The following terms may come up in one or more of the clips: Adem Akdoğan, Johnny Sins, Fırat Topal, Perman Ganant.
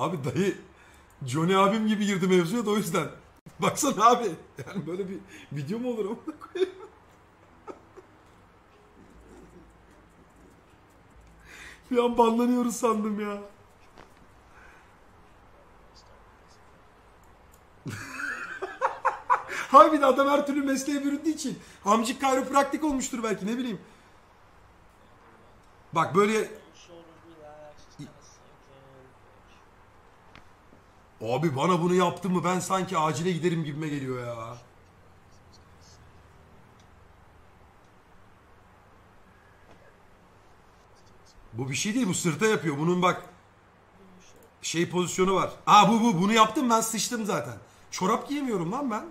Abi dayı Johnny abim gibi girdi mevzuya da o yüzden. Baksana abi. Yani böyle bir video mu olur onu da koyayım. Bir an banlanıyoruz sandım ya. Harbiden adam her türlü mesleğe büründüğü için. Amcık kayropraktik olmuştur belki, ne bileyim. Bak böyle... Abi bana bunu yaptın mı ben sanki acile giderim gibime geliyor ya. Bu bir şey değil, bu sırta yapıyor. Bunun bak şey pozisyonu var. Aa bu bunu yaptım ben, sıçtım zaten. Çorap giyemiyorum lan ben.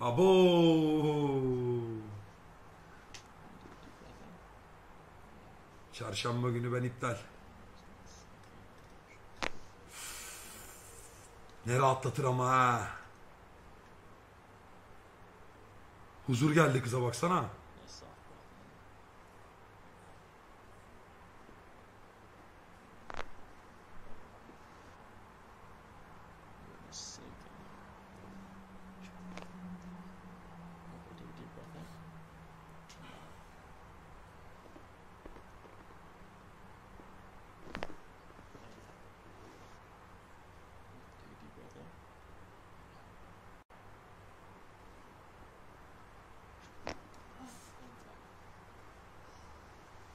Abo. Çarşamba günü ben iptal. Ne rahatlatır ama ha. Huzur geldi kıza baksana.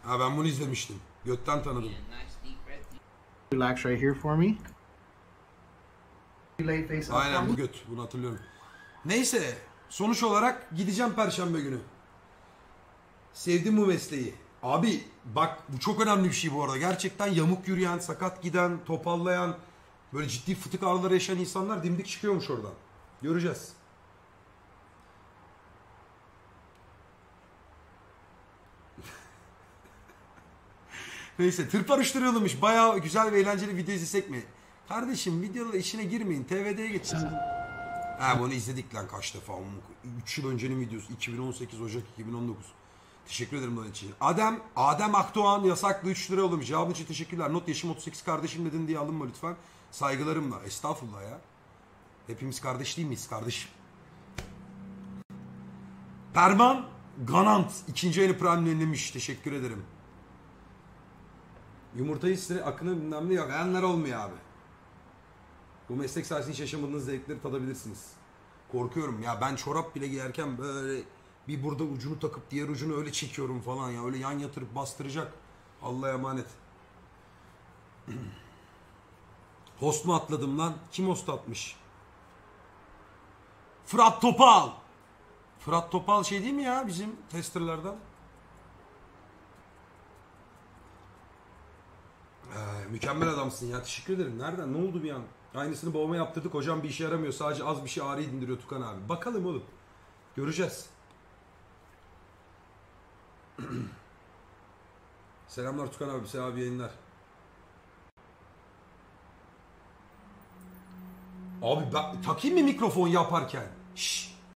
Ha ben bunu izlemiştim. Götten tanıdım. Relax right here for me. Aynen bu göt. Bunu hatırlıyorum. Neyse. Sonuç olarak gideceğim Perşembe günü. Sevdim bu mesleği. Abi bak bu çok önemli bir şey bu arada. Gerçekten yamuk yürüyen, sakat giden, topallayan, böyle ciddi fıtık ağrıları yaşayan insanlar dimdik çıkıyormuş oradan. Göreceğiz. Neyse tır parıştırıyormuş. Bayağı güzel ve eğlenceli video izlesek mi? Kardeşim videoları işine girmeyin. TVD'ye geçin. Ha bunu izledik lan kaç defa. 3 yıl öncenin videosu. 2018 Ocak 2019. Teşekkür ederim lan için. Adem Akdoğan yasaklı 3 lira olmuş. Cevabın için teşekkürler. Not yaşım 38 kardeşim dedin diye alınma lütfen. Saygılarımla. Estağfurullah ya. Hepimiz kardeş değil miyiz kardeşim? Perman Ganant. 2. ayını prime'lenmiş. Teşekkür ederim. Yumurtayı size aklına bilmem ne yok. Enler olmuyor abi. Bu meslek sayesinde hiç yaşamadığınız zevkleri tadabilirsiniz. Korkuyorum ya, ben çorap bile giyerken böyle bir burada ucunu takıp diğer ucunu öyle çekiyorum falan ya. Öyle yan yatırıp bastıracak. Allah'a emanet. Host mu atladım lan? Kim host atmış? Fırat Topal. Fırat Topal şey değil mi ya bizim testerlardan? Mükemmel adamsın ya, teşekkür ederim. Nereden, ne oldu bir an? Aynısını babama yaptırdık, hocam bir işe yaramıyor, sadece az bir şey ağrıyı dindiriyor Tukan abi. Bakalım oğlum, göreceğiz. Selamlar Tukan abi, selam abi, yayınlar. Abi ben takayım mı mikrofon yaparken? Şşş.